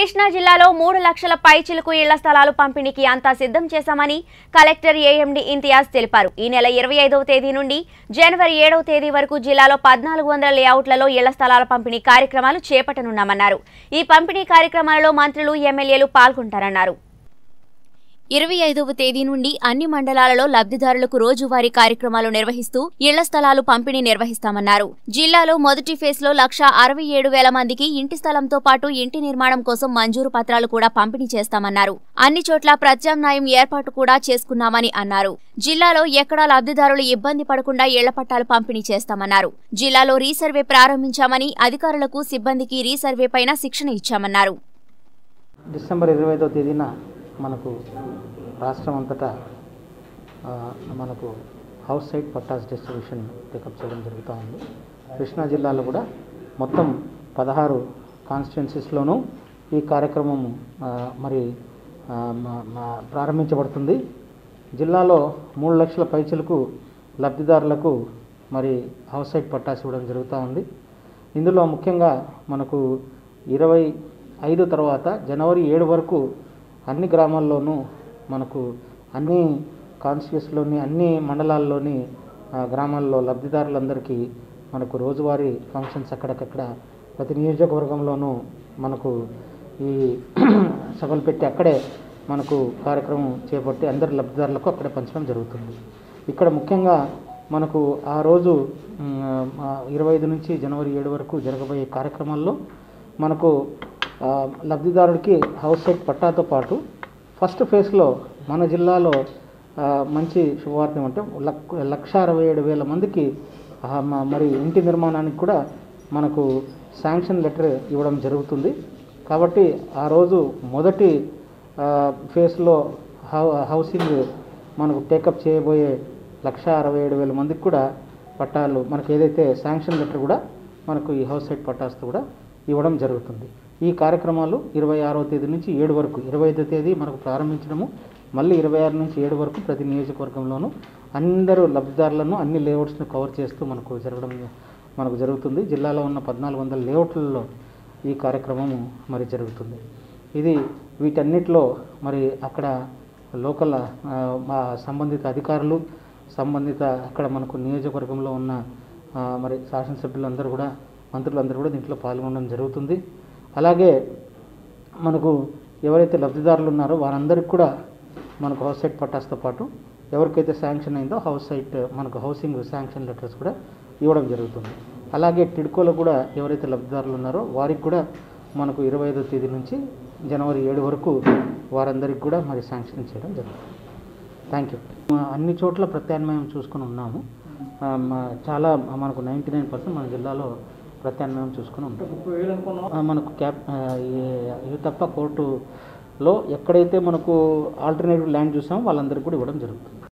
కృష్ణా జిల్లాలో 3 లక్షల పైచిలకు ఇళ్ల స్థలాలు పంపిణీకి అంతా సిద్ధం చేశామని కలెక్టర్ ఏఎండి ఇంతియాజ్ తెలిపారు। ఈ నెల 25వ తేదీ నుండి జనవరి 7వ తేదీ వరకు జిల్లాలో 1400 లేఅవుట్లలో ఇళ్ల స్థలాల పంపిణీ కార్యక్రమాలు చేపట్టనున్నామన్నారు। ఈ పంపిణీ కార్యక్రమాలలో మంత్రులు ఎమ్మెల్యేలు పాల్గొంటారన్నారు। 25వ తేదీ నుండి అన్ని మండలాలలో లబ్ధిదారులకు రోజువారీ కార్యక్రమాలు నిర్వహిస్తూ ఇళ్ల స్థలాలు పంపిణీ నిర్వహిస్తామన్నారు। జిల్లాలో మొదటి ఫేజ్ లో 1,67,000 మందికి ఇంటి స్థలంతో పాటు ఇంటి నిర్మాణం కోసం మంజూరు పత్రాలు కూడా పంపిణీ చేస్తామన్నారు। అన్ని చోట్ల ప్రత్యామ్నాయం ఏర్పాటు కూడా చేసుకున్నామని అన్నారు। జిల్లాలో ఎక్కడా లబ్ధిదారులు ఇబ్బంది పడకుండా ఇళ్ల పట్టాలు పంపిణీ చేస్తామన్నారు। జిల్లాలో రీసర్వే ప్రారంభించామని అధికారులకు సిబ్బందికి రీసర్వేపైన శిక్షణ ఇచ్చామన్నారు। డిసెంబర్ 25వ తేదీన మనకు రాష్ట్రమంతటా మనకు house site pattas distribution pickup చేయడం జరుగుతూ ఉంది। కృష్ణా జిల్లాలో కూడా మొత్తం 16 కాన్స్టిట్యున్సీస్లోనూ ఈ కార్యక్రమం మరి ప్రారంభించబడుతుంది। జిల్లాలో 3 లక్షల పైచలకు లబ్ధిదారులకు మరి హౌస్ సైడ్ పట్టాస్ ఇవ్వడం జరుగుతూ ఉంది। ఇందులో ముఖ్యంగా మనకు 25 తర్వాత జనవరి 7 వరకు అన్ని గ్రామాల్లోనూ మనకు అన్ని కాన్స్టిట్యూన్సీలోని అన్ని మండలాల్లోని గ్రామాల్లో లబ్ధిదారులందరికీ మనకు రోజువారీ ఫంక్షన్స్ అక్కడికక్కడ ప్రతి నియోజకవర్గంలోనూ మనకు ఈ సభలు పెట్టి అక్కడే మనకు కార్యక్రమం చేపట్టి అందరి లబ్ధిదారులకు అక్కడే పంచడం జరుగుతుంది। ఇక్కడ ముఖ్యంగా మనకు ఆ రోజు 25 నుంచి జనవరి 7 వరకు జరగబోయే కార్యక్రమాల్లో మనకు లబ్ధిదారుడికి హౌస్ సైట్ పట్టాతో పాటు ఫస్ట్ ఫేజ్లో మన జిల్లాలో మంచి శుభవార్త ఏమంటే 1,67,000 మందికి మరి ఇంటి నిర్మాణానికి కూడా మనకు శాంక్షన్ లెటర్ ఇవ్వడం జరుగుతుంది। కాబట్టి ఆ రోజు మొదటి ఫేజ్లో హౌసింగ్ మనకు టేకప్ చేయబోయే 1,67,000 మందికి కూడా పట్టాలు మనకు ఏదైతే శాంక్షన్ లెటర్ కూడా మనకు ఈ హౌస్ సైట్ పట్టాస్తో కూడా ఇవ్వడం జరుగుతుంది। ఈ కార్యక్రమాలు 26వ తేదీ నుంచి 7 వరకు 25వ తేదీ మనకు ప్రారంభించడము మళ్ళీ 26 నుంచి 7 వరకు ప్రతి నియోజకవర్గంలోనూ అందరూ లబ్ధిదారులను అన్ని లేఅవుట్స్ను కవర్ చేస్తూ మనకు జరుగుతుంది। జిల్లాలో ఉన్న 1400 లేఅవుట్లలో ఈ కార్యక్రమము మరి జరుగుతుంది। ఇది వీటన్నిటిలో మరి అక్కడ లోకల్ సంబంధిత అధికారులు సంబంధిత అక్కడ మనకు నియోజకవర్గంలో ఉన్న మరి శాసనసభ్యులందరూ కూడా మంత్రులందరూ కూడా దీంట్లో పాల్గొనడం జరుగుతుంది। అలాగే మనకు ఎవరైతే లబ్ధిదారులు ఉన్నారో వారందరికీ కూడా మనకు హౌస్ సైట్ పట్టాస్తో పాటు ఎవరికైతే శాంక్షన్ అయిందో హౌస్ సైట్ మనకు హౌసింగ్ శాంక్షన్ లెటర్స్ కూడా ఇవ్వడం జరుగుతుంది। అలాగే టిడ్కోలో కూడా ఎవరైతే లబ్ధిదారులు ఉన్నారో వారికి కూడా మనకు 25వ తేదీ నుంచి జనవరి 7 వరకు వారందరికీ కూడా మరి శాంక్షన్ చేయడం జరుగుతుంది। Thank you. అన్ని చోట్ల ప్రత్యామ్నాయం చూసుకుని ఉన్నాము। చాలా మనకు 99% మన జిల్లాలో ప్రత్యామ్నాయం చూసుకుని ఉంటాం। మనకు ఇవి తప్ప కోర్టులో ఎక్కడైతే మనకు ఆల్టర్నేటివ్ ల్యాండ్ చూసామో వాళ్ళందరికీ కూడా ఇవ్వడం జరుగుతుంది।